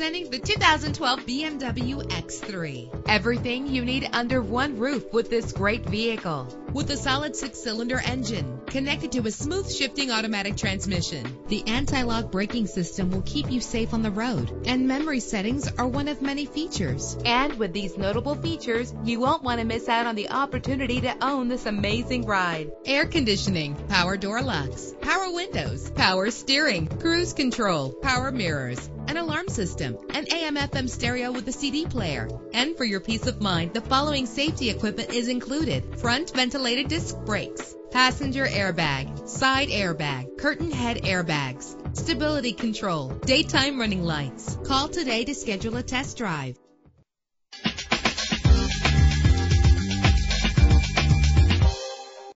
Presenting the 2012 BMW X3. Everything you need under one roof with this great vehicle. With a solid 6-cylinder engine connected to a smooth shifting automatic transmission, the anti-lock braking system will keep you safe on the road, and memory settings are one of many features. And with these notable features, you won't want to miss out on the opportunity to own this amazing ride. Air conditioning, power door locks, power windows, power steering, cruise control, power mirrors, an alarm system, an AM/FM stereo with a CD player. And for your peace of mind, the following safety equipment is included: front ventilated disc brakes, passenger airbag, side airbag, curtain head airbags, stability control, daytime running lights. Call today to schedule a test drive.